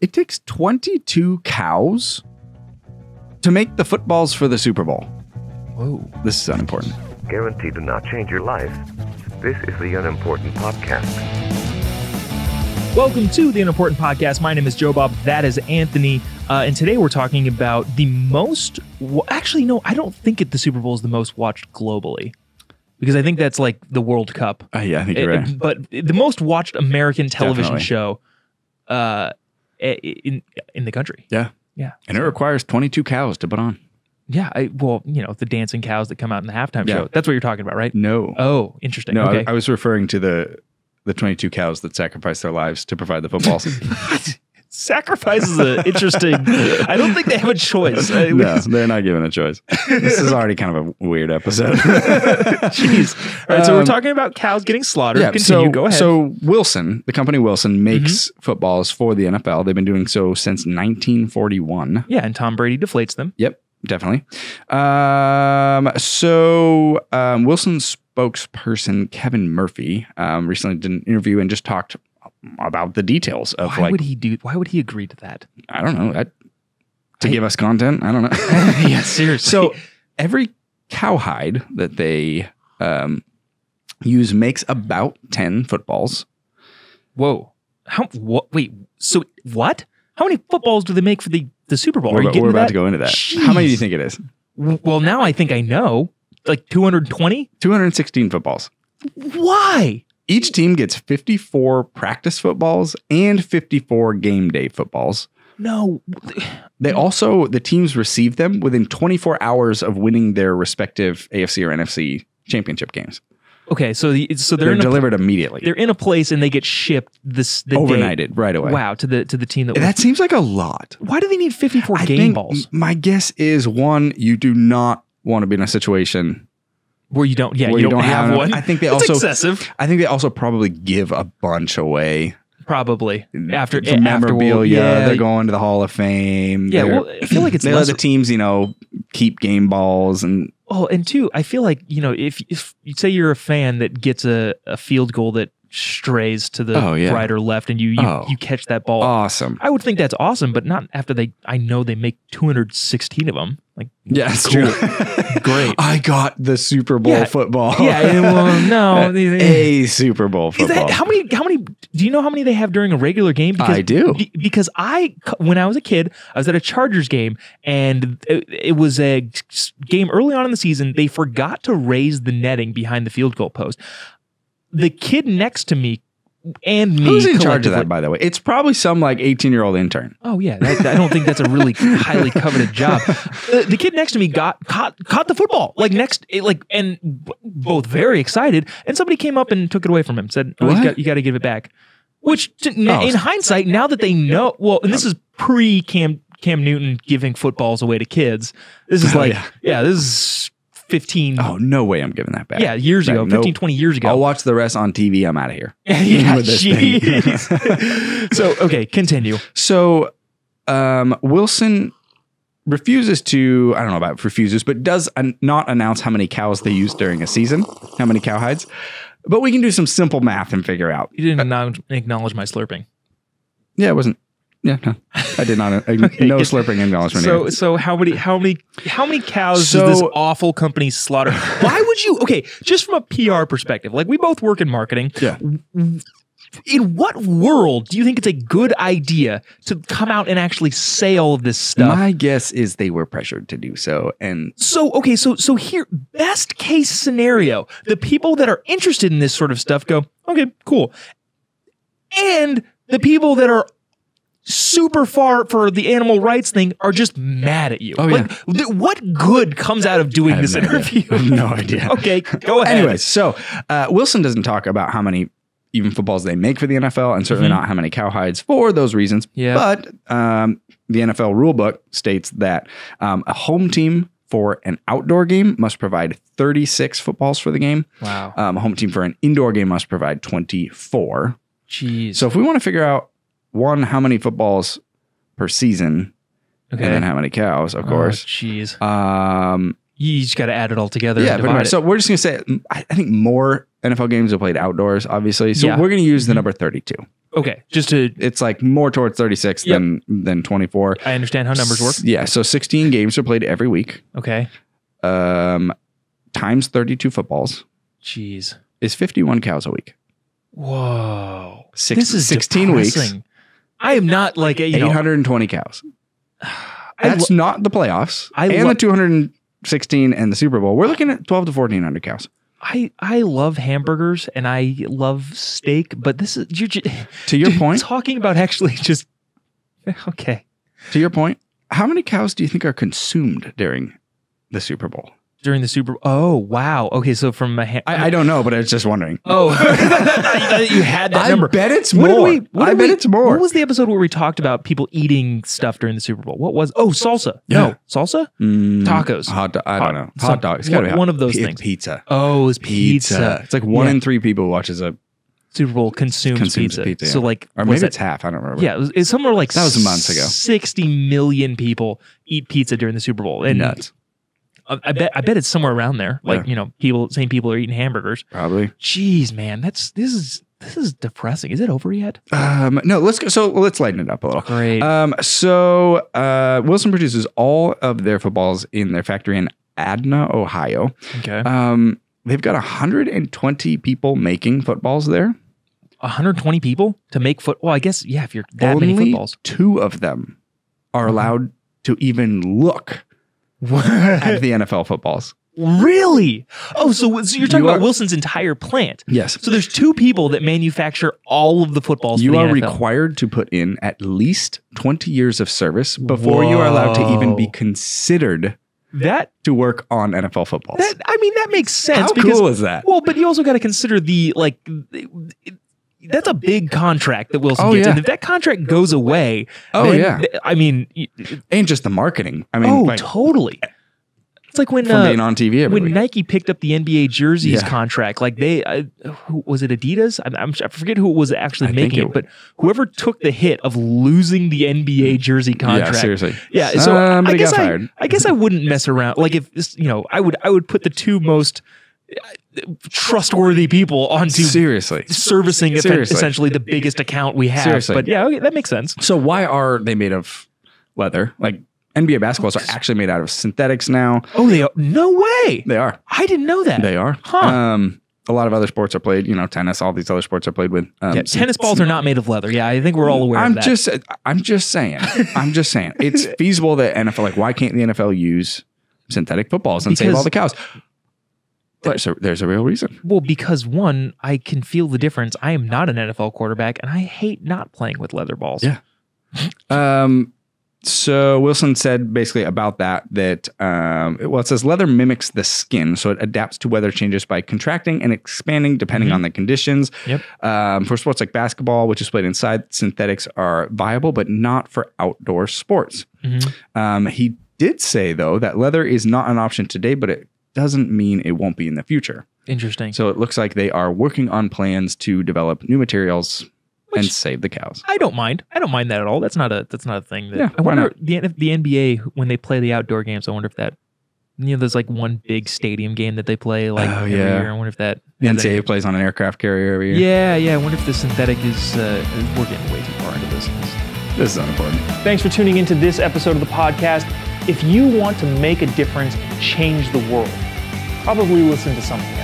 It takes 22 cows to make the footballs for the Super Bowl. Whoa, this is unimportant. Guaranteed to not change your life. This is The Unimportant Podcast. Welcome to The Unimportant Podcast. My name is Joe Bob. That is Anthony. And today we're talking about the most... Actually, no, I don't think the Super Bowl is the most watched globally. Because I think that's like the World Cup. Yeah, I think you're right. But the most watched American television show in the country. Yeah. Yeah. And so it requires 22 cows to put on. Yeah. Well, you know, the dancing cows that come out in the halftime show. That's what you're talking about, right? No. Oh, interesting. No, okay. I was referring to the 22 cows that sacrifice their lives to provide the footballs. Sacrifice is an interesting... I don't think they have a choice. No, they're not given a choice. This is already kind of a weird episode. Jeez. All right, so we're talking about cows getting slaughtered. Yeah, continue, go ahead. So Wilson, the company Wilson, makes footballs for the NFL. They've been doing so since 1941. Yeah, and Tom Brady deflates them. Yep, definitely. So Wilson's spokesperson, Kevin Murphy, recently did an interview and just talked about the details of why would he agree to that? I don't know. To give us content? I don't know. Yeah, seriously. So every cowhide that they use makes about 10 footballs. Whoa. Wait, so what? How many footballs do they make for the Super Bowl? We're about to go into that. Jeez. How many do you think it is? Well, now I think I know. Like 220? 216 footballs. Why? Each team gets 54 practice footballs and 54 game day footballs. No. The teams receive them within 24 hours of winning their respective AFC or NFC championship games. Okay, so they're delivered immediately. They're in a place and they get shipped overnighted right away. Wow, to the team that seems like a lot. Why do they need 54 game balls? My guess is, one, you do not want to be in a situation where you don't, yeah, you don't have one. I think that's excessive. I think they also probably give a bunch away. Probably after memorabilia, they're going to the Hall of Fame. Yeah, I feel like it's they let the teams, keep game balls and. Oh, and two, I feel like if you say you're a fan that gets a field goal that strays to the right or left, and you catch that ball, awesome. I would think that's awesome, but not after they. I know they make 216 of them. Like, yeah, that's cool. True. Great. I got the Super Bowl football. Yeah, well, no, a Super Bowl football. How many? Do you know how many they have during a regular game? Because, I do. Because when I was a kid, I was at a Chargers game, and it was a game early on in the season. They forgot to raise the netting behind the field goal post. The kid next to me and me. Who's in charge of that, by the way? It's probably some 18-year-old intern. Oh, yeah. I don't think that's a really highly coveted job. The kid next to me caught the football, and both very excited. And somebody came up and took it away from him, said, oh, you got to give it back. Which, in hindsight, now that they know, well, and this is pre-Cam Newton giving footballs away to kids. This is this is 15. Oh, no way I'm giving that back. Yeah, years ago. 20 years ago. I'll watch the rest on TV. I'm out of here. Yeah, jeez. So, okay, continue. So, Wilson does not announce how many cows they use during a season, how many cowhides, but we can do some simple math and figure out. You didn't acknowledge my slurping. Yeah, it wasn't. Yeah, no, I did not. No slurping acknowledgement. So how many cows does this awful company slaughter? Why would you? Okay, just from a PR perspective, we both work in marketing. Yeah. In what world do you think it's a good idea to come out and actually say all of this stuff? My guess is they were pressured to do so. And so here, best case scenario, the people that are interested in this sort of stuff go, okay, cool, and the people that are super far for the animal rights thing are just mad at you. Oh, what good comes out of doing this interview? I have no idea. Okay, go ahead. Anyways, so Wilson doesn't talk about how many even footballs they make for the NFL, and certainly not how many cowhides for those reasons. Yeah. But the NFL rulebook states that a home team for an outdoor game must provide 36 footballs for the game. Wow. A home team for an indoor game must provide 24. Jeez. So if we want to figure out, one, how many footballs per season, and then how many cows, of course. Jeez. You just got to add it all together. Yeah, and divide it. So we're just going to say, I think more NFL games are played outdoors, obviously. So we're going to use the number 32. Okay. Just to, it's like more towards 36 than 24. I understand how numbers work. Yeah. So 16 games are played every week. Okay. Times 32 footballs. Jeez. Is 51 cows a week. Whoa. This is 16 depressing. Weeks. I am not like 820 cows. That's not the playoffs. And the 216 and the Super Bowl. We're looking at 12 to 1,400 cows. I love hamburgers and I love steak, but this is to your point. Talking about actually just okay. To your point, how many cows do you think are consumed during the Super Bowl? During the Super Bowl? Oh wow. Okay, so from I don't know, but I was just wondering. Oh, you had that number. I bet it's more. It's more. What was the episode where we talked about people eating stuff during the Super Bowl? What was? Oh, salsa. Yeah. No, salsa. Tacos. I don't know. Hot dogs. One of those things. Pizza. Oh, it was pizza. It's like one in three people watches a Super Bowl consumes pizza. So like, or maybe it's half. I don't remember. Yeah, it's somewhere like that was months ago. 60 million people eat pizza during the Super Bowl. And nuts. I bet it's somewhere around there. Like, people are eating hamburgers. Probably. Jeez, man, this is depressing. Is it over yet? No, let's go. So let's lighten it up a little. Great. So Wilson produces all of their footballs in their factory in Adna, Ohio. Okay. They've got 120 people making footballs there. 120 people to make football. Well, I guess if you're that only many footballs, two of them are allowed to even look at the NFL footballs. Really? Oh, so you're talking about Wilson's entire plant. Yes. So there's two people that manufacture all of the footballs. You are required to put in at least 20 years of service before you are allowed to even be considered to work on NFL footballs. That makes sense. How cool is that? Well, but you also got to consider that's a big contract that Wilson gets. And if that contract goes away, and just the marketing. Totally. It's like when being on TV every week. Nike picked up the NBA jerseys contract, like they was it Adidas? I forget who was actually making it, but whoever took the hit of losing the NBA jersey contract, seriously, So I guess I wouldn't mess around. Like if I would put the two most trustworthy people onto servicing essentially the biggest account we have. But that makes sense. So why are they made of leather? Like NBA basketballs are actually made out of synthetics now. Oh, they are. No way. They are. I didn't know that. They are. Huh. A lot of other sports are played, tennis, all these other sports are played with. Tennis balls are not made of leather. Yeah, I think we're all aware of that. I'm just saying. I'm just saying. It's feasible that NFL, why can't the NFL use synthetic footballs and save all the cows? There's a real reason. Well, because one, I can feel the difference. I am not an NFL quarterback, and I hate not playing with leather balls. Yeah. So Wilson said basically about that it says leather mimics the skin, so it adapts to weather changes by contracting and expanding depending on the conditions. Yep. For sports like basketball, which is played inside, synthetics are viable, but not for outdoor sports. Mm-hmm. He did say, though, that leather is not an option today, but it doesn't mean it won't be in the future. Interesting. So it looks like they are working on plans to develop new materials. Which, and save the cows. I don't mind that at all. That's not a thing. That, yeah, I wonder the NBA, when they play the outdoor games, I wonder if that, there's like one big stadium game that they play every year. I wonder if that... The NCAA plays on an aircraft carrier every year. Yeah. I wonder if the synthetic is... We're getting way too far into this. This is unimportant. Thanks for tuning into this episode of the podcast. If you want to make a difference and change the world, probably listen to something.